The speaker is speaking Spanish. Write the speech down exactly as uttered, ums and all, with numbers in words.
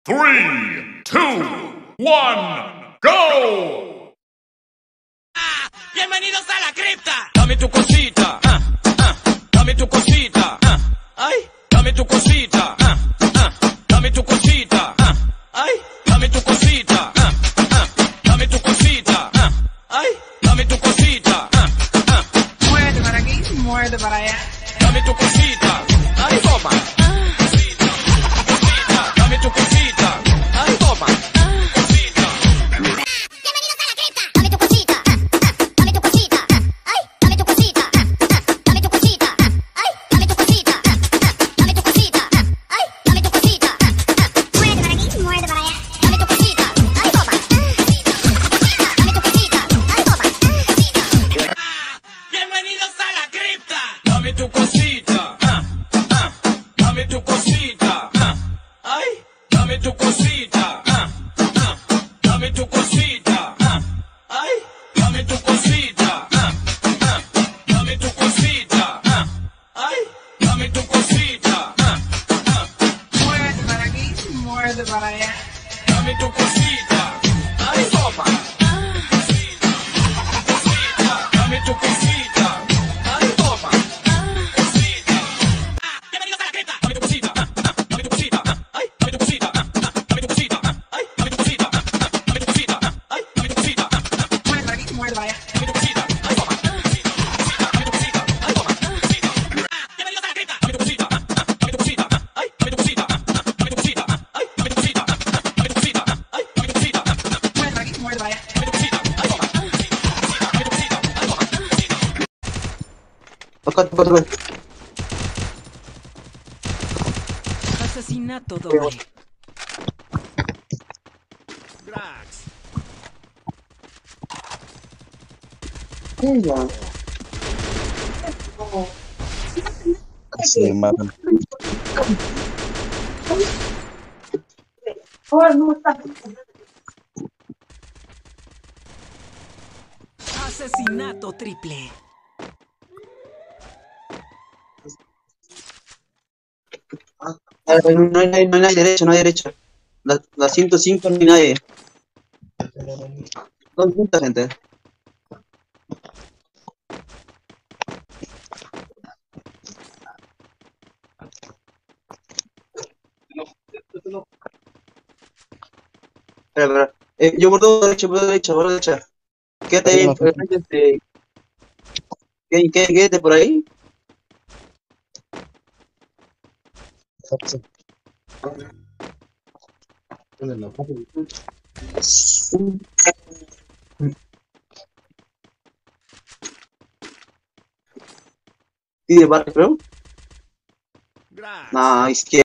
Three, two, one, go! Ah, bienvenidos a la cripta. Dame tu cosita, ah, ah, dame tu cosita, ah, ay, dame tu cosita, ah, ah, dame tu cosita, ah, ay, dame tu cosita, ah, ah, dame tu cosita, ah, ay, dame tu cosita, ah, ah. Muerde para aquí, muerde para allá. Dame tu cosita, ay, toma. Dame tu cosita, ah, ah, dame tu cosita, ah, ay, dame tu cosita, ah, ah, dame tu cosita, ah, ay, dame tu cosita, ah, ah, dame tu cosita, ah, ay, dame tu cosita, ah, ah. Muerde para aquí, muerde para allá. Dame tu cosita, ay, toma. Cosita, dame tu cosita. Asesinato doble. Grax. Venga. Se matan. Asesinato triple. No hay, no hay derecho, no hay derecho. La, la ciento cinco no hay nadie. Dos puntas, gente. No, no. Espera, espera. Eh, yo por todo derecho, por todo derecho, por todo derecho. Quédate ahí. Quédate, quédate, quédate por ahí. ¿Y de barrio? Nah, izquierda.